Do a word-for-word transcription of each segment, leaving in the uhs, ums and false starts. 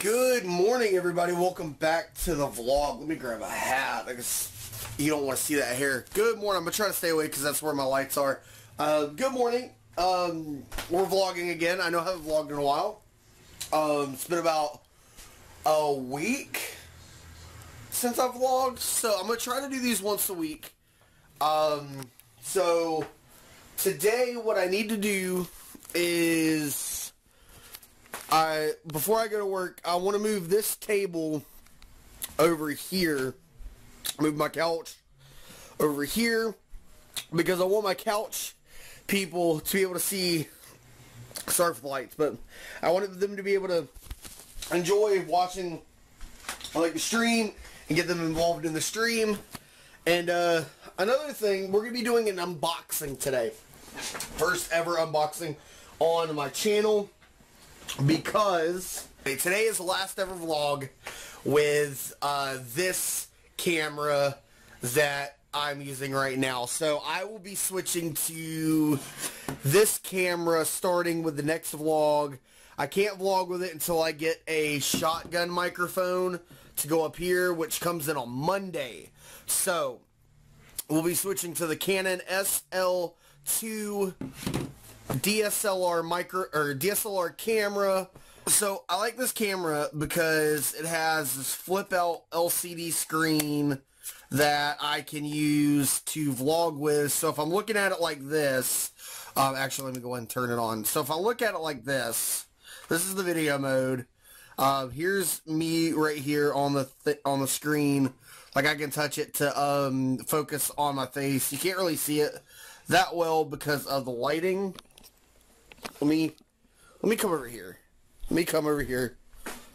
Good morning, everybody. Welcome back to the vlog. Let me grab a hat. I guess you don't want to see that hair. Good morning. I'm going to try to stay away because that's where my lights are. Uh, good morning. Um, we're vlogging again. I know I haven't vlogged in a while. Um, it's been about a week since I've vlogged. So I'm going to try to do these once a week. Um, so today what I need to do is... I, before I go to work, I want to move this table over here, move my couch over here, because I want my couch people to be able to see, sorry for the lights, but I wanted them to be able to enjoy watching, like, the stream, and get them involved in the stream. And uh, another thing, we're going to be doing an unboxing today, first ever unboxing on my channel. Because today is the last ever vlog with uh, this camera that I'm using right now. So I will be switching to this camera starting with the next vlog. I can't vlog with it until I get a shotgun microphone to go up here, which comes in on Monday. So we'll be switching to the Canon S L two D S L R micro or D S L R camera. So I like this camera because it has this flip out L C D screen that I can use to vlog with. So if I'm looking at it like this, um, actually let me go ahead and turn it on. So if I look at it like this, this is the video mode. Uh, here's me right here on the th on the screen. Like, I can touch it to um, focus on my face. You can't really see it that well because of the lighting. Let me, let me come over here. Let me come over here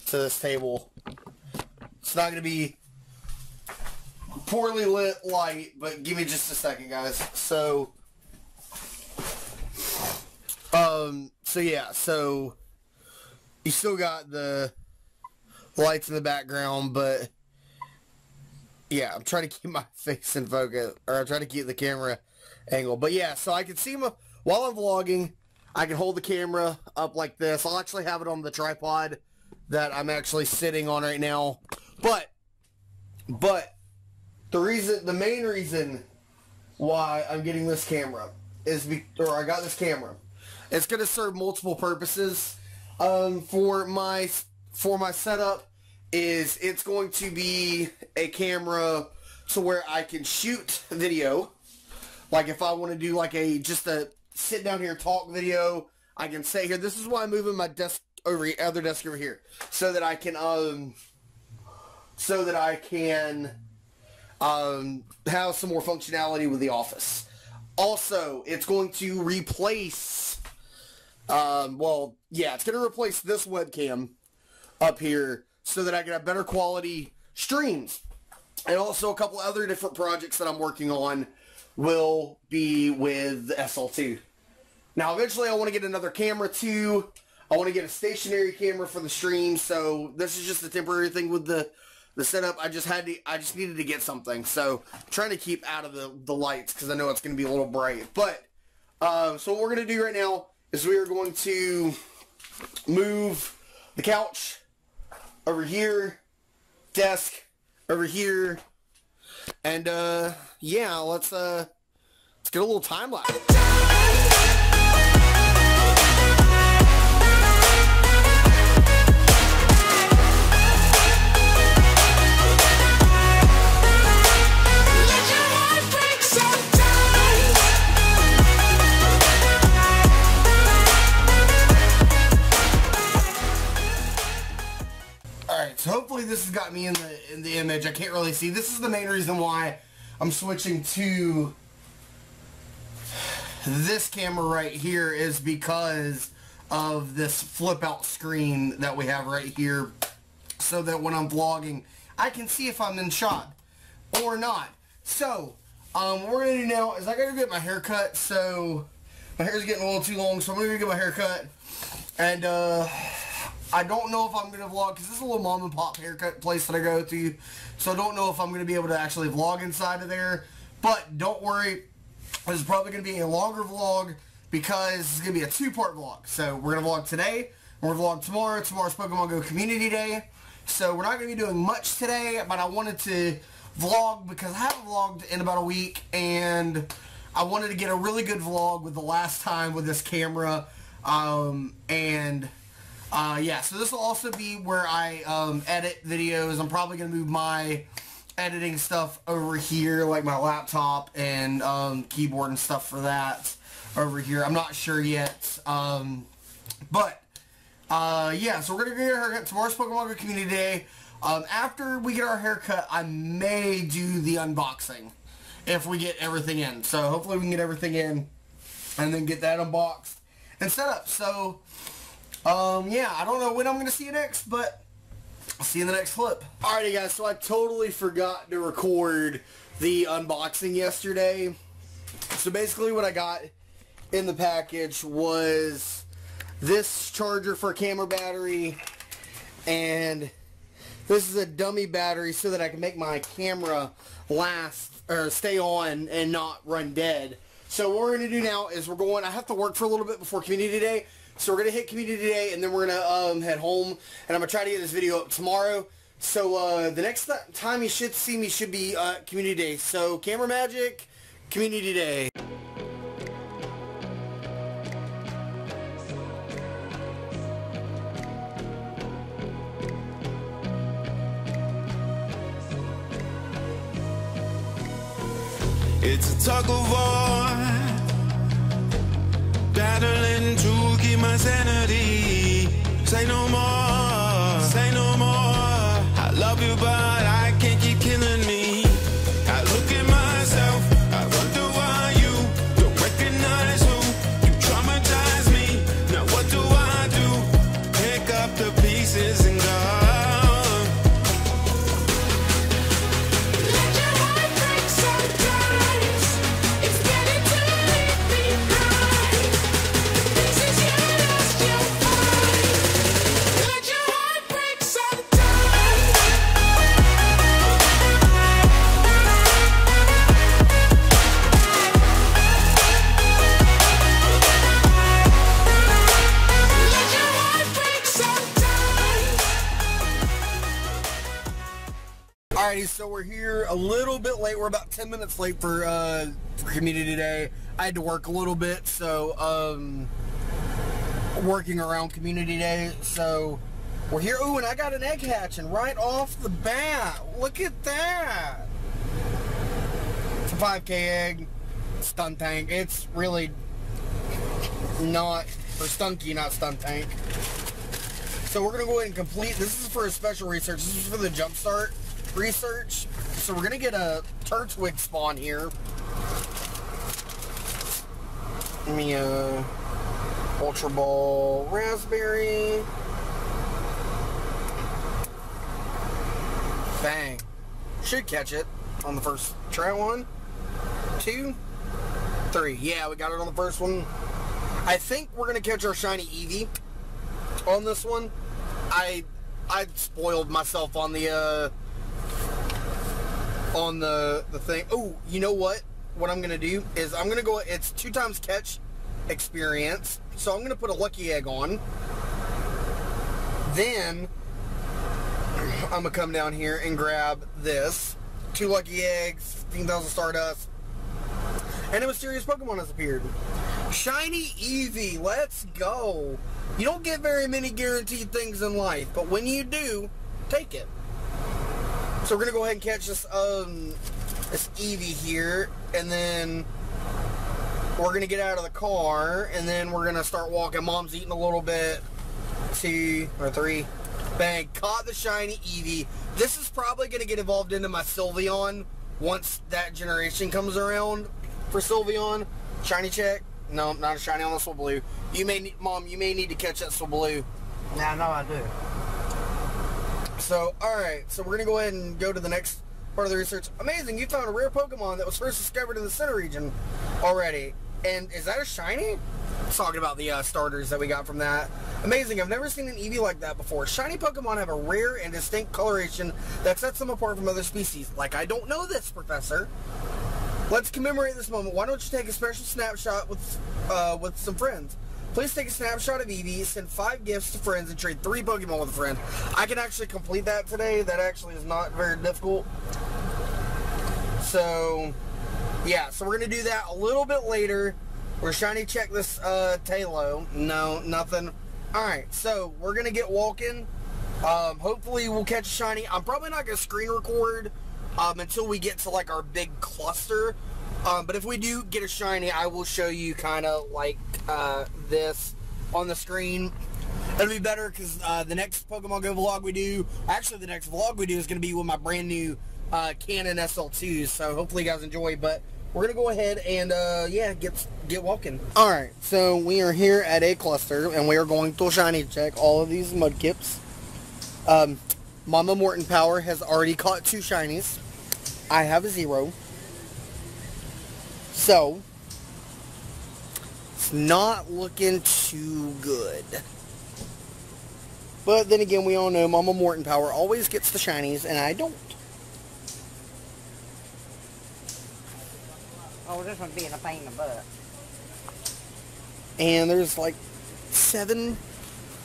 to this table. It's not going to be poorly lit light, but give me just a second, guys. So, um, so yeah, so you still got the lights in the background, but yeah, I'm trying to keep my face in focus, or I'm trying to keep the camera angle. But yeah, so I can see my, while I'm vlogging, I can hold the camera up like this. I'll actually have it on the tripod that I'm actually sitting on right now. But, but, the reason, the main reason why I'm getting this camera is, be, or I got this camera. It's going to serve multiple purposes. Um, for my, for my setup is it's going to be a camera to where I can shoot video. Like, if I want to do like a, just a, sit down here talk video, I can sit here. This is why I'm moving my desk over here, other desk over here, so that I can um so that I can um have some more functionality with the office. Also, it's going to replace um well yeah it's going to replace this webcam up here so that I can have better quality streams. And also a couple other different projects that I'm working on will be with the S L two. Now, eventually I want to get another camera too. I want to get a stationary camera for the stream, so this is just a temporary thing with the the setup. I just had to I just needed to get something. So I'm trying to keep out of the, the lights because I know it's going to be a little bright. But uh, so what we're going to do right now is we are going to move the couch over here, desk over here, and uh yeah, let's uh let's get a little time lapse. Hopefully this has got me in the in the image. I can't really see. This is the main reason why I'm switching to this camera right here, is because of this flip out screen that we have right here, so that when I'm vlogging I can see if I'm in shot or not. So um, what we're going to do now is I got to get my hair cut. So my hair is getting a little too long, so I'm going to get my hair cut. And uh I don't know if I'm going to vlog, because this is a little mom and pop haircut place that I go to, so I don't know if I'm going to be able to actually vlog inside of there. But don't worry, this is probably going to be a longer vlog, because it's going to be a two-part vlog. So we're going to vlog today, We're vlogging tomorrow. Tomorrow's Pokemon Go Community Day. So we're not going to be doing much today, but I wanted to vlog because I haven't vlogged in about a week, and I wanted to get a really good vlog with the last time with this camera. Um, and uh, yeah, so this will also be where I um, edit videos. I'm probably going to move my editing stuff over here, like my laptop and um, keyboard and stuff for that over here. I'm not sure yet. Um, but Uh, yeah, so we're going to get our haircut. Tomorrow's Pokemon Go Community Day. Um, after we get our haircut, I may do the unboxing if we get everything in. So hopefully we can get everything in and then get that unboxed and set up. So, um, yeah, I don't know when I'm going to see you next, but I'll see you in the next clip. Alrighty, guys, so I totally forgot to record the unboxing yesterday. So basically what I got in the package was this charger for a camera battery, and this is a dummy battery so that I can make my camera last or stay on and not run dead. So what we're going to do now is we're going, I have to work for a little bit before Community Day, so we're going to hit Community Day and then we're going to um, head home, and I'm going to try to get this video up tomorrow. So uh, the next th time you should see me should be uh, Community Day. So Camera Magic, Community Day. It's a tug of war, battling to keep my sanity. Say no more, say no more. I love you, but I can't keep killing me. I look at myself, I wonder why you don't recognize who you traumatize me. Now what do I do? Pick up the pieces and go. So we're here a little bit late. We're about ten minutes late for, uh, for Community Day. I had to work a little bit, so um, working around Community Day. So we're here. Ooh, and I got an egg hatching right off the bat. Look at that. It's a five K egg. Stun tank. It's really not, or stunky, not stun tank. So we're going to go ahead and complete. This is for a special research. This is for the jumpstart research. So we're gonna get a Turtwig spawn here. Give me a Ultra Ball Raspberry. Bang. Should catch it on the first try. One, two, three. Yeah, we got it on the first one. I think we're gonna catch our shiny Eevee on this one. I I spoiled myself on the uh on the, the thing. Oh, you know what? What I'm going to do is I'm going to go, it's two times catch experience. So I'm going to put a lucky egg on. Then I'm going to come down here and grab this. Two lucky eggs, fifteen thousand Stardust. And a mysterious Pokemon has appeared. Shiny Eevee, let's go. You don't get very many guaranteed things in life, but when you do, take it. So we're going to go ahead and catch this, um, this Eevee here, and then we're going to get out of the car, and then we're going to start walking. Mom's eating a little bit. Two, or three. Bang. Caught the shiny Eevee. This is probably going to get evolved into my Sylveon once that generation comes around for Sylveon. Shiny check. No, not a shiny on the Swablu. You may need, Mom, you may need to catch that Swablu. Nah, no, I do. So, alright, so we're going to go ahead and go to the next part of the research. Amazing, you found a rare Pokemon that was first discovered in the center region already. And is that a shiny? It's talking about the uh, starters that we got from that. Amazing, I've never seen an Eevee like that before. Shiny Pokemon have a rare and distinct coloration that sets them apart from other species. Like, I don't know this, Professor. Let's commemorate this moment. Why don't you take a special snapshot with, uh, with some friends? Please take a snapshot of Eevee, send five gifts to friends, and trade three Pokemon with a friend. I can actually complete that today. That actually is not very difficult. So, yeah. So we're going to do that a little bit later. We're shiny check this uh, Talo. No, nothing. Alright, so we're going to get walking. Um, hopefully we'll catch a shiny. I'm probably not going to screen record um, until we get to like our big cluster. Um, but if we do get a shiny, I will show you kind of like uh, this on the screen. It'll be better because uh, the next Pokemon Go vlog we do, actually the next vlog we do is going to be with my brand new uh, Canon S L two. So hopefully you guys enjoy. But we're going to go ahead and uh, yeah, get get walking. Alright, so we are here at a cluster and we are going to shiny check all of these Mudkips. Um, Mama Morton Power has already caught two shinies. I have a zero. So, it's not looking too good. But then again, we all know Mama Morton Power always gets the shinies, and I don't. Oh, this one's being a pain in the butt. And there's like seven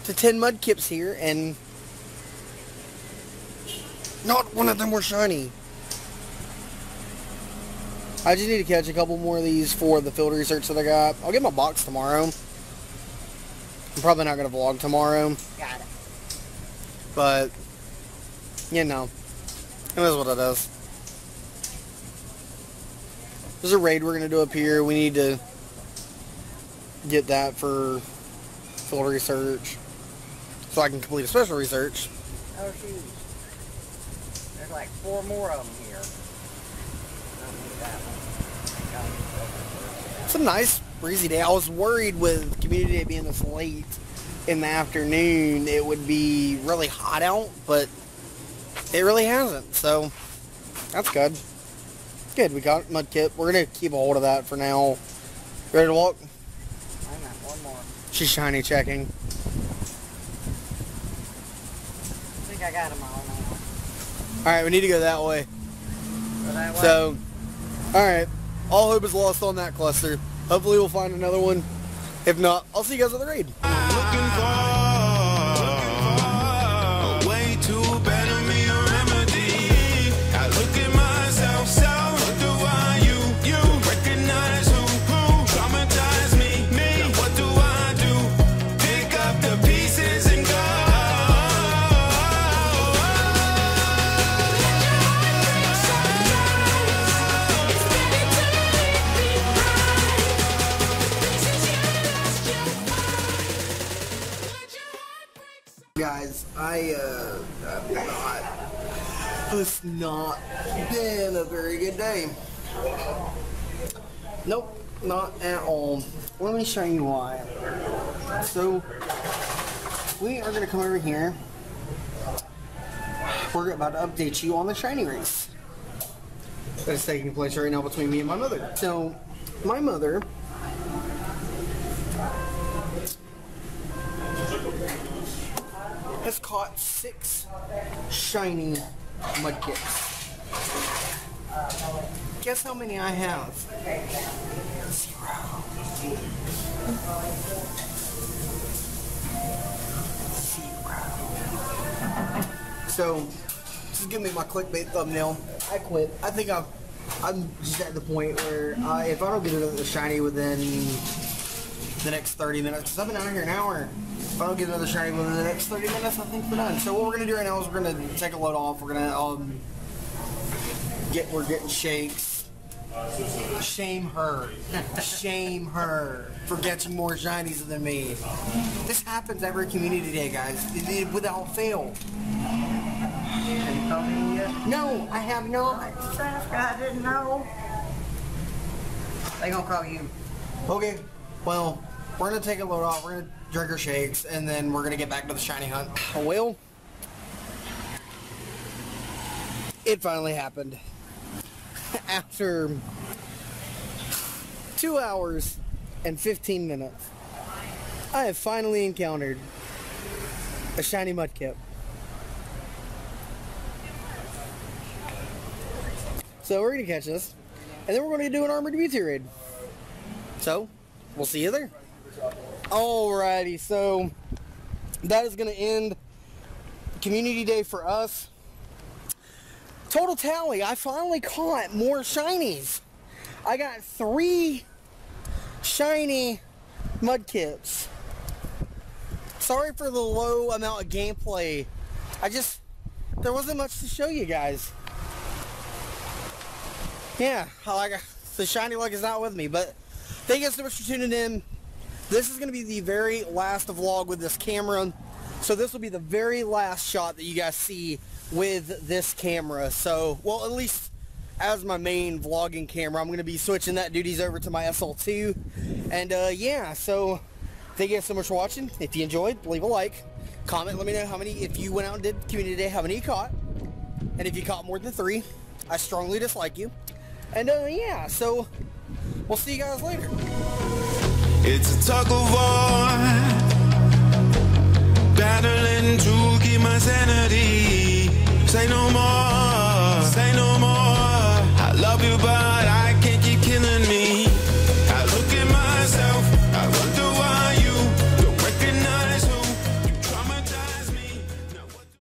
to ten Mudkips here, and not one of them were shiny. I just need to catch a couple more of these for the field research that I got. I'll get my box tomorrow. I'm probably not going to vlog tomorrow. Got it. But, you know, it is what it is. There's a raid we're going to do up here. We need to get that for field research so I can complete a special research. Oh, shoot. There's like four more of them here. It's a nice breezy day. I was worried with community day being this late in the afternoon it would be really hot out, but it really hasn't, so that's good. Good, we got Mudkip. We're gonna keep a hold of that for now. Ready to walk? I got one more. She's shiny checking. I think I got him all now. Alright, we need to go that way. Go that way. So alright, all hope is lost on that cluster. Hopefully we'll find another one. If not, I'll see you guys on the raid. Guys, I, uh, I'm not, it's not been a very good day. Nope, not at all. Let me show you why. So, we are going to come over here. We're about to update you on the shiny race that is taking place right now between me and my mother. So, my mother has caught six shiny Mudkips. Guess how many I have? Zero. Zero. So, just give me my clickbait thumbnail. I quit. I think I've, I'm just at the point where I, if I don't get another shiny within the next thirty minutes, because I've been out here an hour. If I don't get another shiny within the next thirty minutes, I think we're done. So what we're gonna do right now is we're gonna take a load off. We're gonna um get we're getting shakes. Shame her. Shame her for catching more shinies than me. This happens every community day, guys. Without fail. Have you told me yet? No, I have not. I didn't know. They gonna call you. Okay. Well, we're gonna take a load off. We're gonna drink our shakes, and then we're going to get back to the shiny hunt. Well, it finally happened. After two hours and fifteen minutes, I have finally encountered a shiny Mudkip. So we're going to catch this, and then we're going to do an armored beauty raid. So, we'll see you there. Alrighty, so that is going to end Community Day for us. Total tally, I finally caught more shinies. I got three shiny Mudkips. Sorry for the low amount of gameplay. I just, there wasn't much to show you guys. Yeah, I like it. The shiny luck is not with me, but thank you guys so much for tuning in. This is going to be the very last vlog with this camera. So this will be the very last shot that you guys see with this camera. So, well, at least as my main vlogging camera, I'm going to be switching that duties over to my S L two. And, uh, yeah, so thank you guys so much for watching. If you enjoyed, leave a like. Comment, let me know how many, if you went out and did Community Day, how many you caught. And if you caught more than three, I strongly dislike you. And, uh, yeah, so we'll see you guys later. It's a tug of war, battling to keep my sanity.